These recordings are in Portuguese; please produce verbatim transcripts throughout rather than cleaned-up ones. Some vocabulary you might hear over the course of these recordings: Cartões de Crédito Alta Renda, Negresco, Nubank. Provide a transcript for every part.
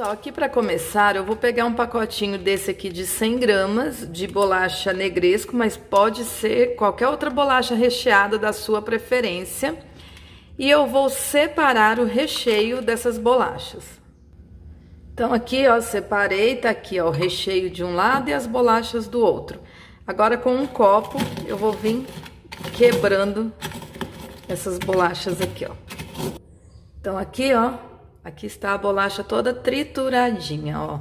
pessoal, aqui para começar eu vou pegar um pacotinho desse aqui de cem gramas de bolacha Negresco, mas pode ser qualquer outra bolacha recheada da sua preferência. E eu vou separar o recheio dessas bolachas. Então aqui, ó, separei, tá aqui, ó, o recheio de um lado e as bolachas do outro. Agora com um copo eu vou vir quebrando essas bolachas aqui, ó. Então aqui, ó. Aqui está a bolacha toda trituradinha, ó.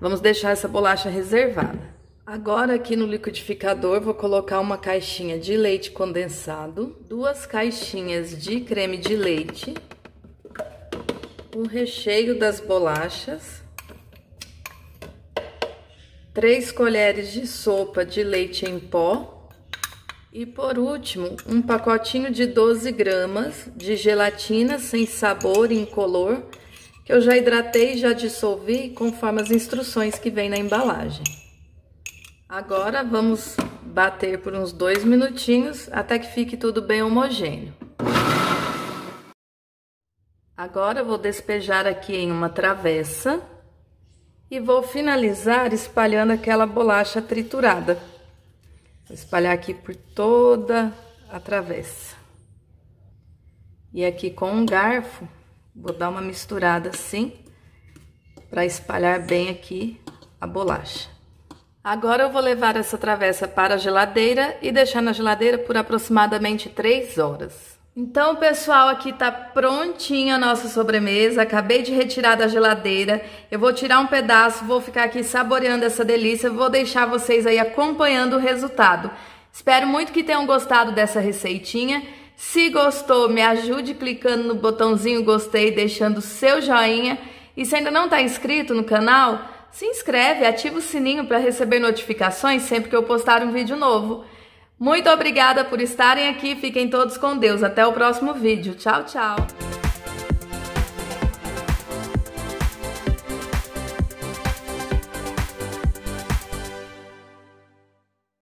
Vamos deixar essa bolacha reservada. Agora aqui no liquidificador vou colocar uma caixinha de leite condensado, duas caixinhas de creme de leite, o recheio das bolachas, três colheres de sopa de leite em pó e por último um pacotinho de doze gramas de gelatina sem sabor, incolor, que eu já hidratei e já dissolvi conforme as instruções que vem na embalagem. Agora vamos bater por uns dois minutinhos até que fique tudo bem homogêneo. Agora eu vou despejar aqui em uma travessa e vou finalizar espalhando aquela bolacha triturada. Vou espalhar aqui por toda a travessa. E aqui com um garfo, vou dar uma misturada assim, para espalhar bem aqui a bolacha. Agora eu vou levar essa travessa para a geladeira e deixar na geladeira por aproximadamente três horas. Então, pessoal, aqui tá prontinha a nossa sobremesa, acabei de retirar da geladeira, eu vou tirar um pedaço, vou ficar aqui saboreando essa delícia, vou deixar vocês aí acompanhando o resultado. Espero muito que tenham gostado dessa receitinha, se gostou, me ajude clicando no botãozinho gostei, deixando o seu joinha, e se ainda não tá inscrito no canal, se inscreve, ativa o sininho para receber notificações sempre que eu postar um vídeo novo. Muito obrigada por estarem aqui, fiquem todos com Deus, até o próximo vídeo, tchau, tchau!